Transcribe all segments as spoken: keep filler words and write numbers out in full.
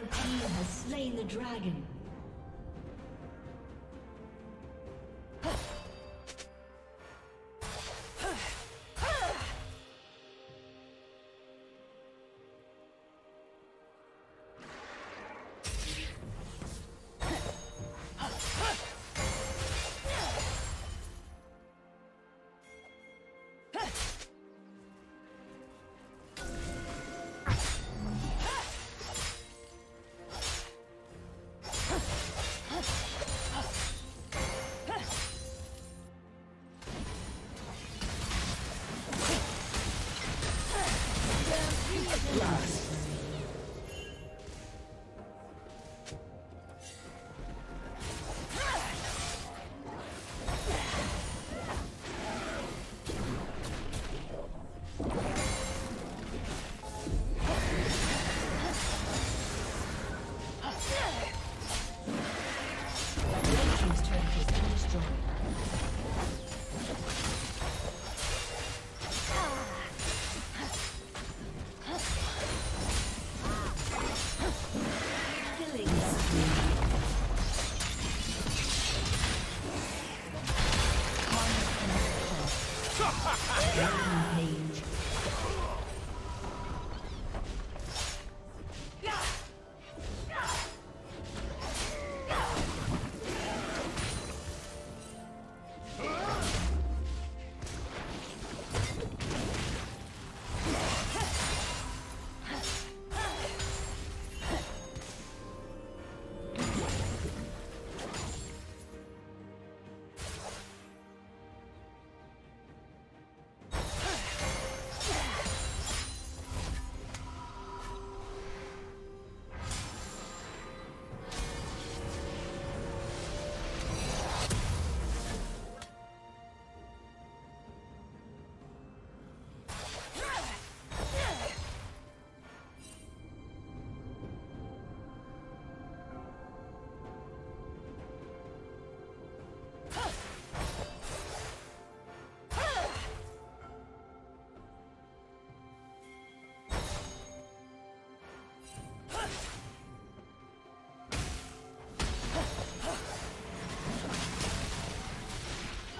Red team has slain the dragon.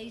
A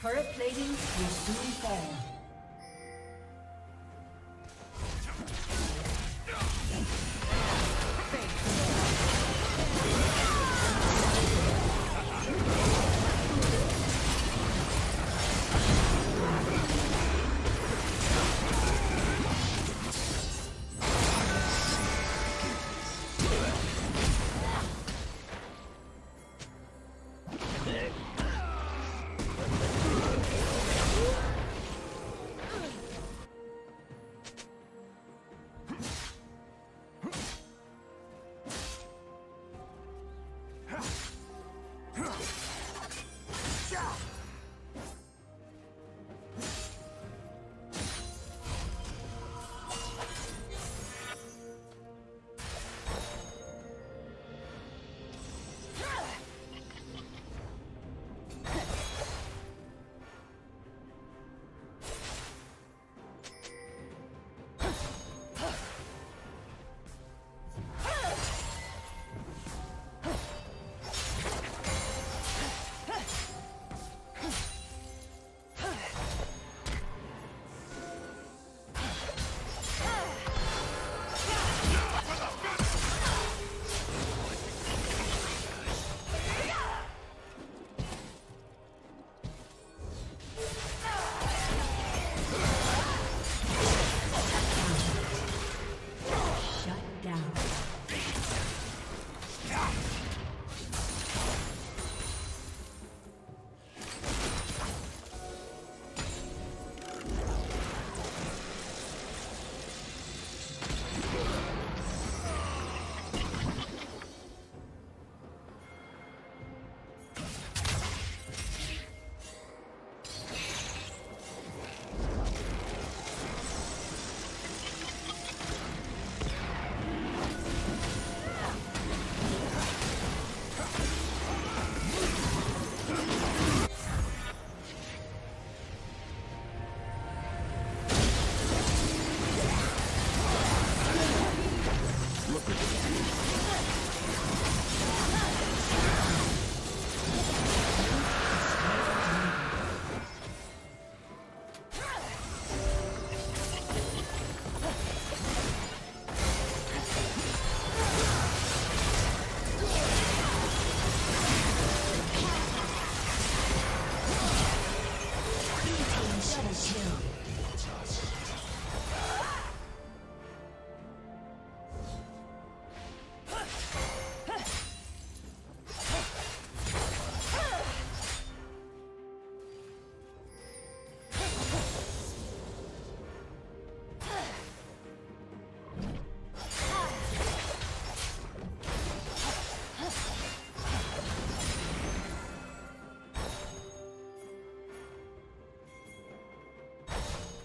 Turret plating will soon fall.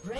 Red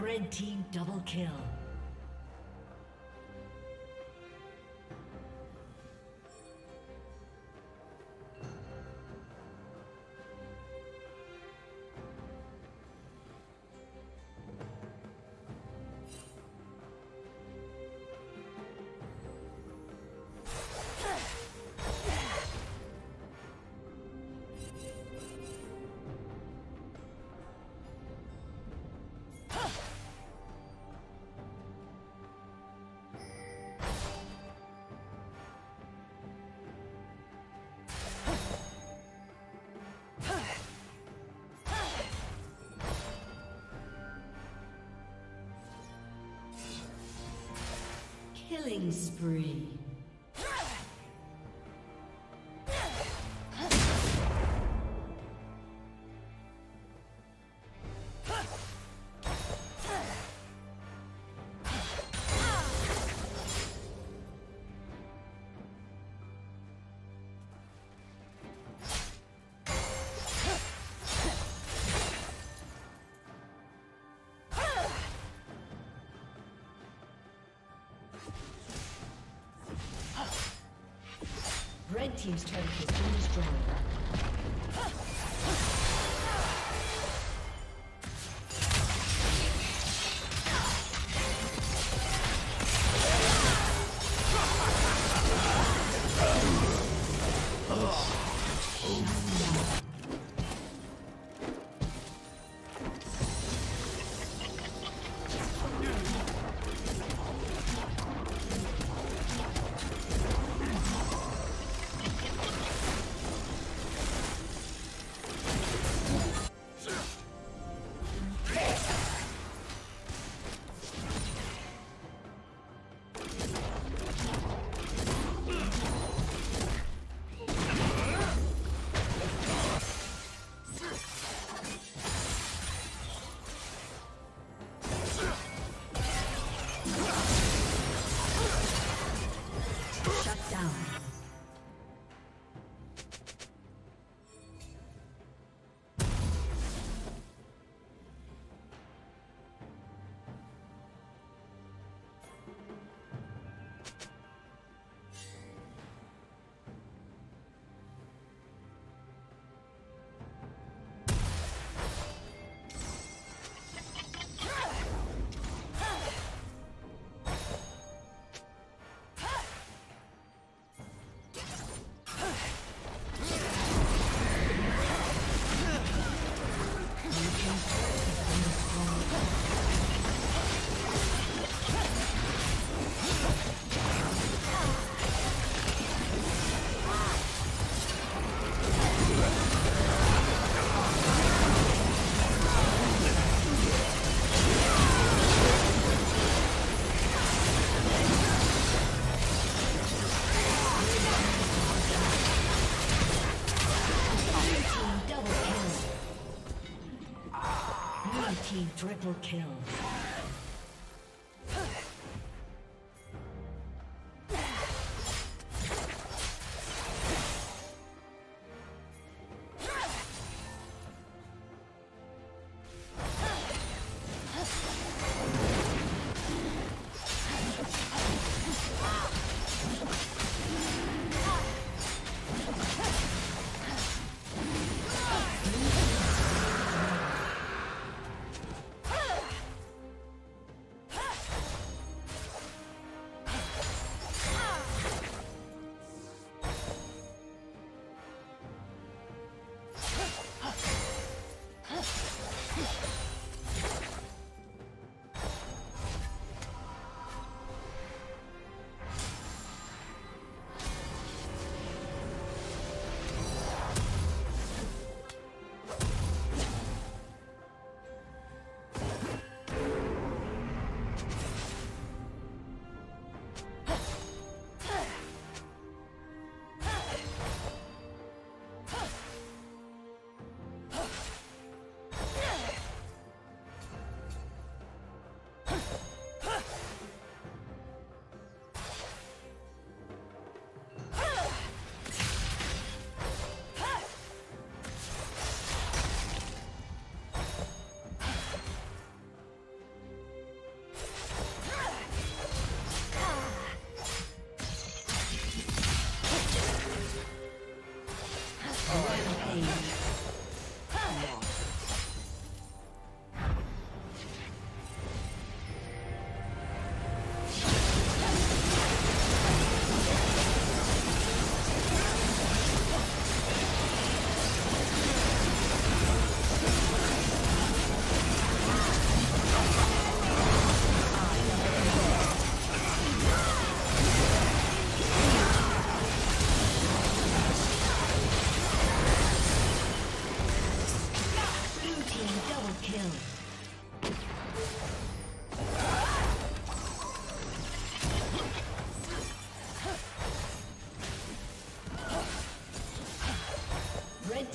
Red team double kill. Killing spree. Red team's turret has been destroyed. Triple kill.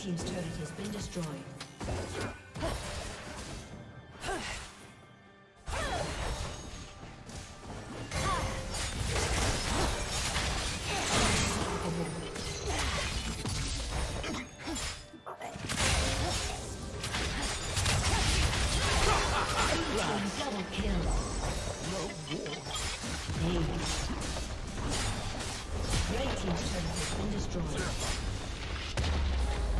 team's turret has been destroyed.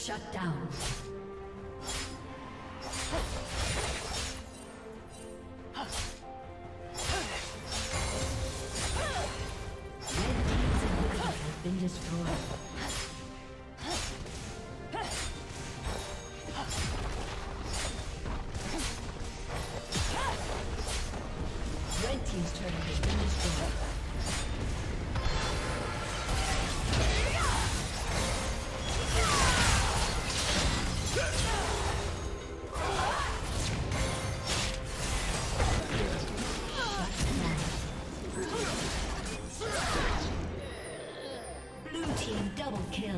Shut down. Red team's turret has been destroyed. Shut down. Double kill.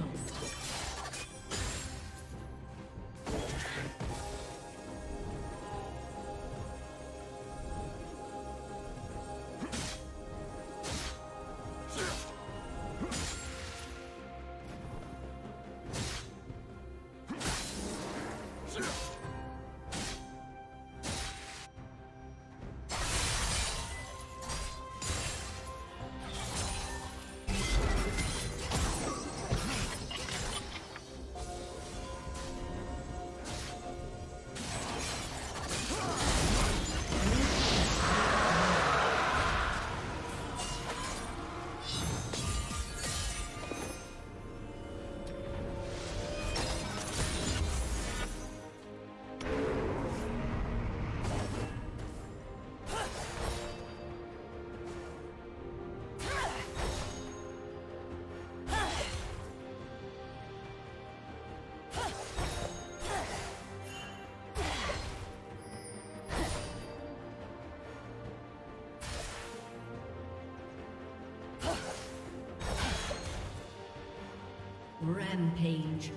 Rampage.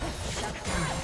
Shut down.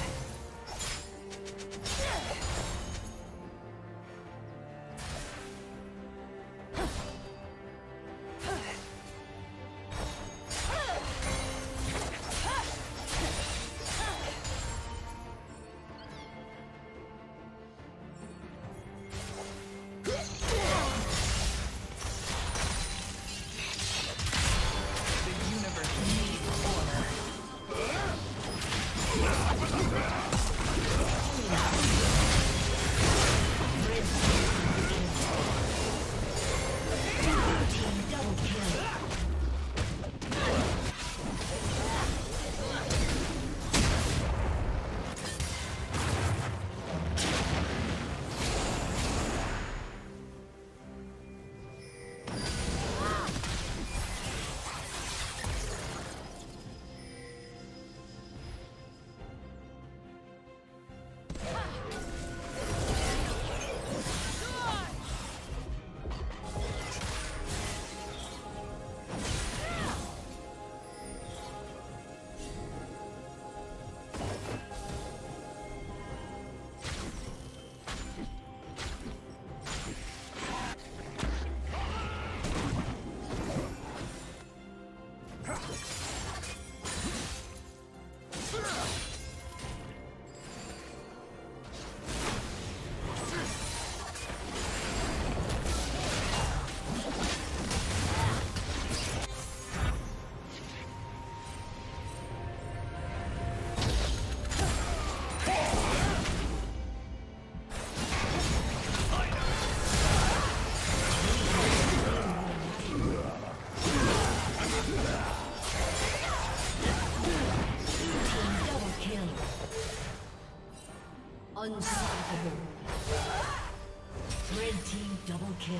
Unstoppable. Red team double kill.